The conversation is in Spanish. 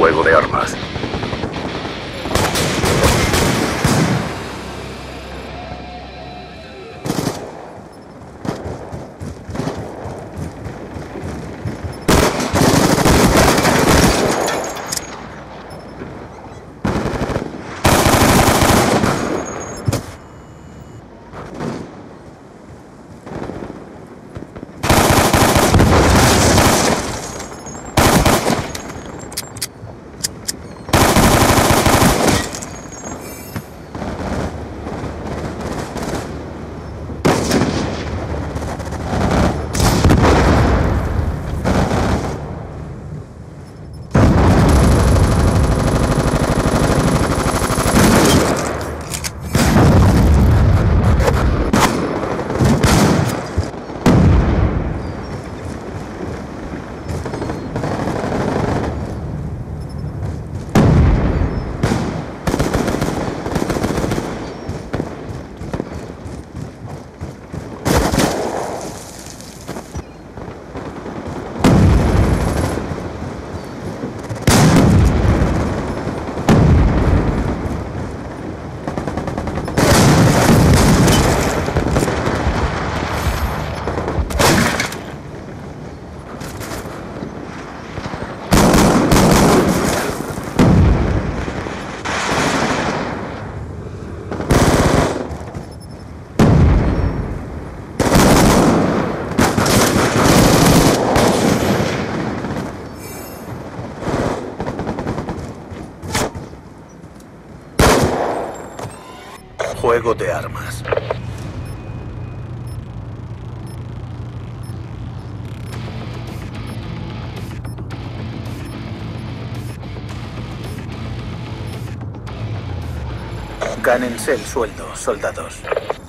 fuego de armas. Juego de armas. Gánense el sueldo, soldados.